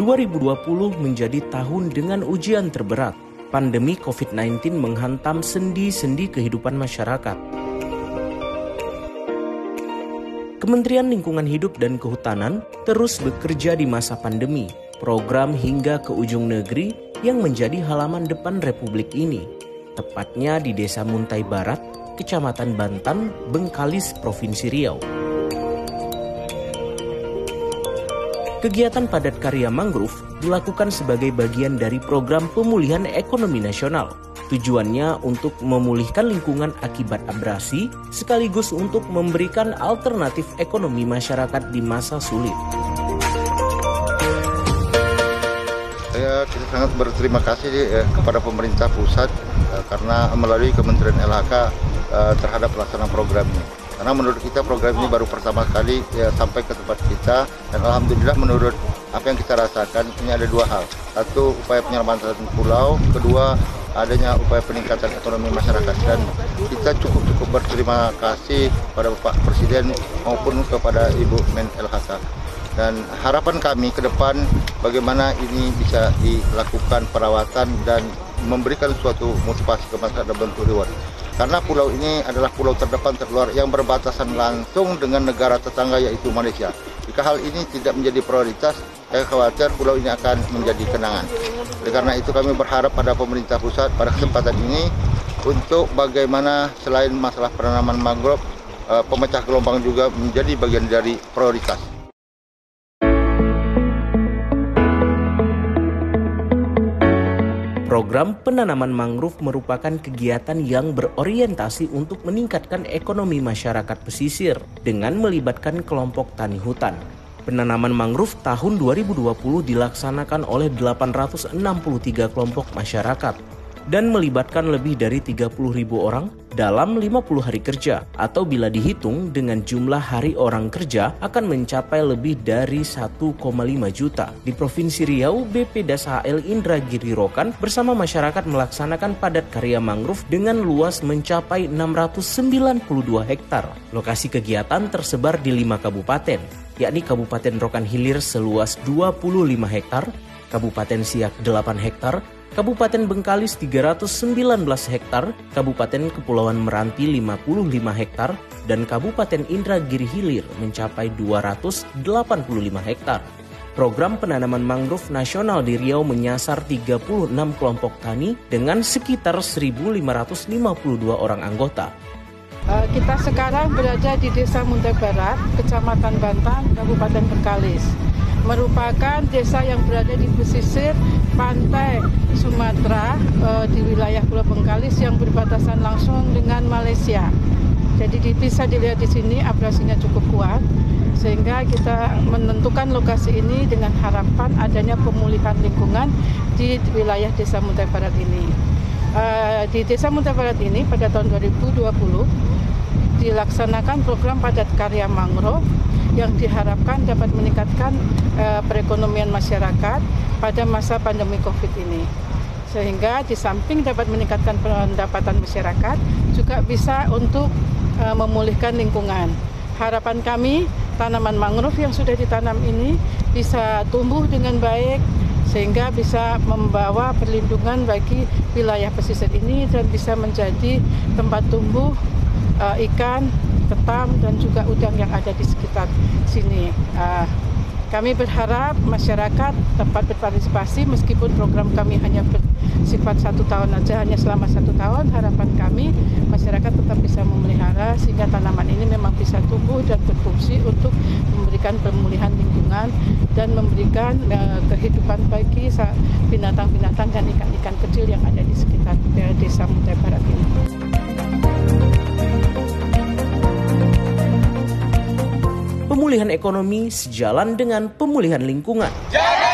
2020 menjadi tahun dengan ujian terberat. Pandemi COVID-19 menghantam sendi-sendi kehidupan masyarakat. Kementerian Lingkungan Hidup dan Kehutanan terus bekerja di masa pandemi, program hingga ke ujung negeri yang menjadi halaman depan Republik ini, tepatnya di Desa Muntai Barat, Kecamatan Bantan, Bengkalis, Provinsi Riau. Kegiatan padat karya mangrove dilakukan sebagai bagian dari program pemulihan ekonomi nasional. Tujuannya untuk memulihkan lingkungan akibat abrasi, sekaligus untuk memberikan alternatif ekonomi masyarakat di masa sulit. Ya, kita sangat berterima kasih kepada pemerintah pusat karena melalui Kementerian LHK terhadap pelaksanaan program ini. Karena menurut kita program ini baru pertama kali sampai ke tempat kita, dan alhamdulillah menurut apa yang kita rasakan ini ada dua hal. Satu, upaya penyelamatan pulau, kedua adanya upaya peningkatan ekonomi masyarakat, dan kita cukup berterima kasih kepada Bapak Presiden maupun kepada Ibu Men LHK. Dan harapan kami ke depan bagaimana ini bisa dilakukan perawatan dan memberikan suatu motivasi ke masyarakat dalam bentuk reward. Karena pulau ini adalah pulau terdepan terluar yang berbatasan langsung dengan negara tetangga yaitu Malaysia. Jika hal ini tidak menjadi prioritas, saya khawatir pulau ini akan menjadi kenangan. Oleh karena itu kami berharap pada pemerintah pusat pada kesempatan ini untuk bagaimana selain masalah penanaman mangrove, pemecah gelombang juga menjadi bagian dari prioritas. Program penanaman mangrove merupakan kegiatan yang berorientasi untuk meningkatkan ekonomi masyarakat pesisir dengan melibatkan kelompok tani hutan. Penanaman mangrove tahun 2020 dilaksanakan oleh 863 kelompok masyarakat dan melibatkan lebih dari 30.000 orang dalam 50 hari kerja, atau bila dihitung dengan jumlah hari orang kerja akan mencapai lebih dari 1,5 juta. Di Provinsi Riau, BP DASHL Indragiri Rokan bersama masyarakat melaksanakan padat karya mangrove dengan luas mencapai 692 hektar. Lokasi kegiatan tersebar di 5 kabupaten, yakni Kabupaten Rokan Hilir seluas 25 hektar, Kabupaten Siak 8 hektar, Kabupaten Bengkalis 319 hektar, Kabupaten Kepulauan Meranti 55 hektar, dan Kabupaten Indragiri Hilir mencapai 285 hektar. Program penanaman mangrove nasional di Riau menyasar 36 kelompok tani dengan sekitar 1.552 orang anggota. Kita sekarang berada di Desa Muntai Barat, Kecamatan Bantan, Kabupaten Bengkalis. Merupakan desa yang berada di pesisir pantai Sumatera di wilayah Pulau Bengkalis yang berbatasan langsung dengan Malaysia. Jadi bisa dilihat di sini abrasinya cukup kuat, sehingga kita menentukan lokasi ini dengan harapan adanya pemulihan lingkungan di wilayah Desa Muntai Barat ini. Di Desa Muntai Barat ini pada tahun 2020 dilaksanakan program padat karya mangrove yang diharapkan dapat meningkatkan perekonomian masyarakat pada masa pandemi COVID ini. Sehingga di samping dapat meningkatkan pendapatan masyarakat, juga bisa untuk memulihkan lingkungan. Harapan kami, tanaman mangrove yang sudah ditanam ini bisa tumbuh dengan baik, sehingga bisa membawa perlindungan bagi wilayah pesisir ini dan bisa menjadi tempat tumbuh ikan, ketam, dan juga udang yang ada di sekitar sini. Kami berharap masyarakat dapat berpartisipasi meskipun program kami hanya bersifat 1 tahun saja, hanya selama 1 tahun. Harapan kami masyarakat tetap bisa memelihara sehingga tanaman ini memang bisa tumbuh dan berfungsi untuk memberikan pemulihan lingkungan dan memberikan kehidupan bagi binatang-binatang dan ikan-ikan kecil yang ada di sekitar Desa Muntai Barat ini. Pemulihan ekonomi sejalan dengan pemulihan lingkungan.